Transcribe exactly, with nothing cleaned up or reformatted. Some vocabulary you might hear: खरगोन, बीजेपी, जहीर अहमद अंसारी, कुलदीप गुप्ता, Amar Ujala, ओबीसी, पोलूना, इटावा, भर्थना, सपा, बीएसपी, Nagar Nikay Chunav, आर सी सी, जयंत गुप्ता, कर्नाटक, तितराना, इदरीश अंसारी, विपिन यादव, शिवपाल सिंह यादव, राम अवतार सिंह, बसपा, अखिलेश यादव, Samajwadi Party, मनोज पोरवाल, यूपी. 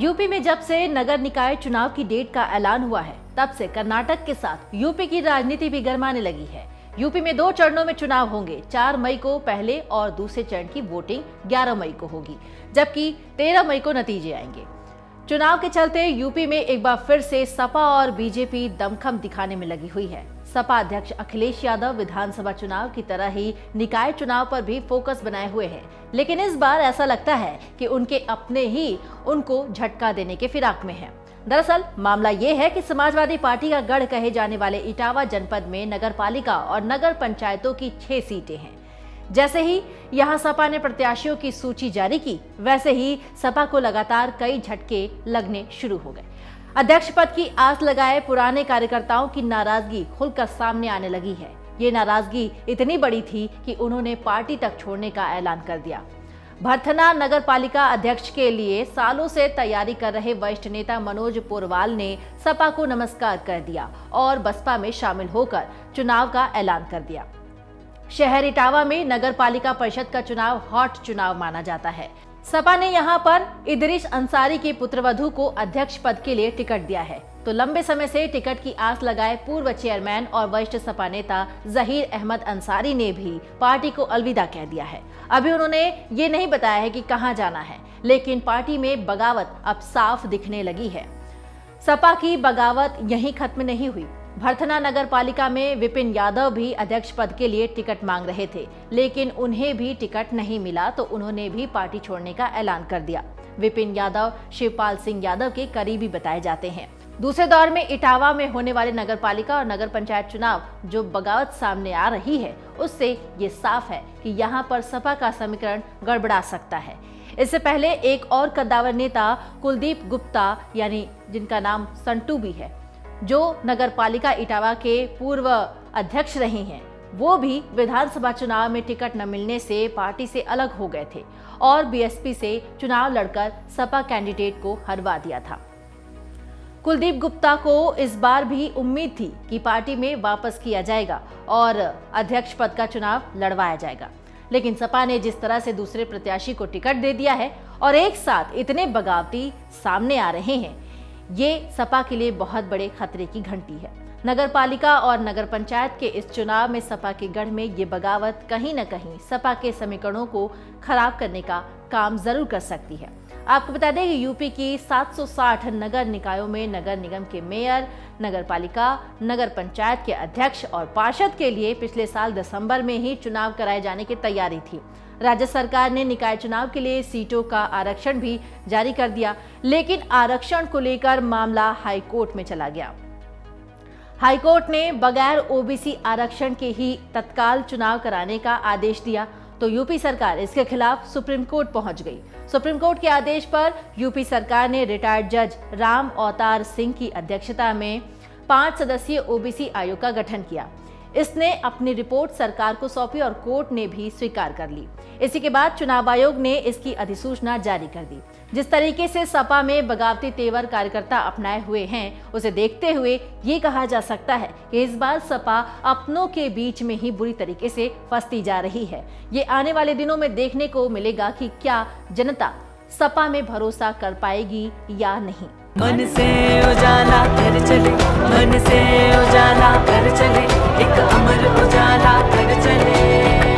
यूपी में जब से नगर निकाय चुनाव की डेट का ऐलान हुआ है, तब से कर्नाटक के साथ यूपी की राजनीति भी गर्माने लगी है। यूपी में दो चरणों में चुनाव होंगे। चार मई को पहले और दूसरे चरण की वोटिंग ग्यारह मई को होगी, जबकि तेरह मई को नतीजे आएंगे। चुनाव के चलते यूपी में एक बार फिर से सपा और बीजेपी दमखम दिखाने में लगी हुई है। सपा अध्यक्ष अखिलेश यादव विधानसभा चुनाव की तरह ही निकाय चुनाव पर भी फोकस बनाए हुए हैं, लेकिन इस बार ऐसा लगता है कि उनके अपने ही उनको झटका देने के फिराक में हैं। दरअसल मामला ये है कि समाजवादी पार्टी का गढ़ कहे जाने वाले इटावा जनपद में नगरपालिका और नगर पंचायतों की छह सीटें हैं। जैसे ही यहां सपा ने प्रत्याशियों की सूची जारी की, वैसे ही सपा को लगातार कई झटके लगने शुरू हो गए। अध्यक्ष पद की आस लगाए पुराने कार्यकर्ताओं की नाराजगी खुलकर सामने आने लगी है। ये नाराजगी इतनी बड़ी थी कि उन्होंने पार्टी तक छोड़ने का ऐलान कर दिया। भर्थना नगर पालिका अध्यक्ष के लिए सालों से तैयारी कर रहे वरिष्ठ नेता मनोज पोरवाल ने सपा को नमस्कार कर दिया और बसपा में शामिल होकर चुनाव का ऐलान कर दिया। शहर इटावा में नगर पालिका परिषद का चुनाव हॉट चुनाव माना जाता है। सपा ने यहां पर इदरीश अंसारी के पुत्रवधू को अध्यक्ष पद के लिए टिकट दिया है, तो लंबे समय से टिकट की आस लगाए पूर्व चेयरमैन और वरिष्ठ सपा नेता जहीर अहमद अंसारी ने भी पार्टी को अलविदा कह दिया है। अभी उन्होंने ये नहीं बताया है कि कहां जाना है, लेकिन पार्टी में बगावत अब साफ दिखने लगी है। सपा की बगावत यहीं खत्म नहीं हुई। भर्थना नगर पालिका में विपिन यादव भी अध्यक्ष पद के लिए टिकट मांग रहे थे, लेकिन उन्हें भी टिकट नहीं मिला, तो उन्होंने भी पार्टी छोड़ने का ऐलान कर दिया। विपिन यादव शिवपाल सिंह यादव के करीबी बताए जाते हैं। दूसरे दौर में इटावा में होने वाले नगर पालिका और नगर पंचायत चुनाव जो बगावत सामने आ रही है, उससे ये साफ है कि यहाँ पर सपा का समीकरण गड़बड़ा सकता है। इससे पहले एक और कद्दावर नेता कुलदीप गुप्ता, यानी जिनका नाम संटू भी है, जो नगरपालिका इटावा के पूर्व अध्यक्ष रहे हैं, वो भी विधानसभा चुनाव में टिकट न मिलने से पार्टी से अलग हो गए थे और बीएसपी से चुनाव लड़कर सपा कैंडिडेट को हरवा दिया था। कुलदीप गुप्ता को इस बार भी उम्मीद थी कि पार्टी में वापस किया जाएगा और अध्यक्ष पद का चुनाव लड़वाया जाएगा, लेकिन सपा ने जिस तरह से दूसरे प्रत्याशी को टिकट दे दिया है और एक साथ इतने बगावती सामने आ रहे हैं, ये सपा के लिए बहुत बड़े खतरे की घंटी है। नगरपालिका और नगर पंचायत के इस चुनाव में सपा के गढ़ में ये बगावत कहीं न कहीं सपा के समीकरणों को खराब करने का काम जरूर कर सकती है। आपको बता दें कि यूपी की सात सौ साठ नगर निकायों में नगर निगम के मेयर, नगरपालिका, नगर पंचायत के अध्यक्ष और पार्षद के लिए पिछले साल दिसंबर में ही चुनाव कराए जाने की तैयारी थी। राज्य सरकार ने निकाय चुनाव के लिए सीटों का आरक्षण भी जारी कर दिया, लेकिन आरक्षण को लेकर मामला हाईकोर्ट में चला गया। हाईकोर्ट ने बगैर ओबीसी आरक्षण के ही तत्काल चुनाव कराने का आदेश दिया, तो यूपी सरकार इसके खिलाफ सुप्रीम कोर्ट पहुंच गई। सुप्रीम कोर्ट के आदेश पर यूपी सरकार ने रिटायर्ड जज राम अवतार सिंह की अध्यक्षता में पांच सदस्यीय ओबीसी आयोग का गठन किया। इसने अपनी रिपोर्ट सरकार को सौंपी और कोर्ट ने भी स्वीकार कर ली। इसी के बाद चुनाव आयोग ने इसकी अधिसूचना जारी कर दी। जिस तरीके से सपा में बगावती तेवर कार्यकर्ता अपनाए हुए हैं, उसे देखते हुए ये कहा जा सकता है कि इस बार सपा अपनों के बीच में ही बुरी तरीके से फंसती जा रही है। ये आने वाले दिनों में देखने को मिलेगा कि क्या जनता सपा में भरोसा कर पाएगी या नहीं। मन से उजाला कर चले, मन से उजाला कर चले, एक अमर उजाला कर चले।